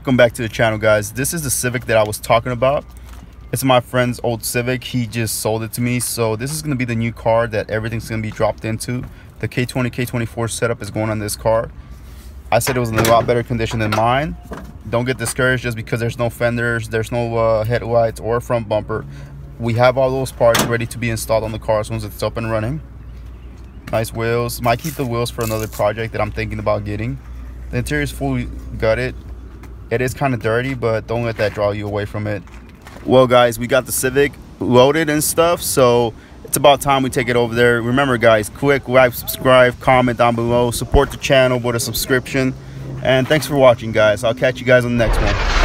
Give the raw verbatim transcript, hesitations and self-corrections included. Welcome back to the channel, guys. This is the Civic that I was talking about. It's my friend's old Civic. He just sold it to me. So this is going to be the new car that everything's going to be dropped into. The K twenty, K twenty-four setup is going on this car. I said it was in a lot better condition than mine. Don't get discouraged just because there's no fenders, there's no uh, headlights or front bumper. We have all those parts ready to be installed on the car as soon as it's up and running. Nice wheels. Might keep the wheels for another project that I'm thinking about getting. The interior is fully gutted. It is kind of dirty, but don't let that draw you away from it. Well, guys, we got the Civic loaded and stuff, so it's about time we take it over there. Remember, guys, click like, subscribe, comment down below, support the channel with a subscription, and thanks for watching, guys. I'll catch you guys on the next one.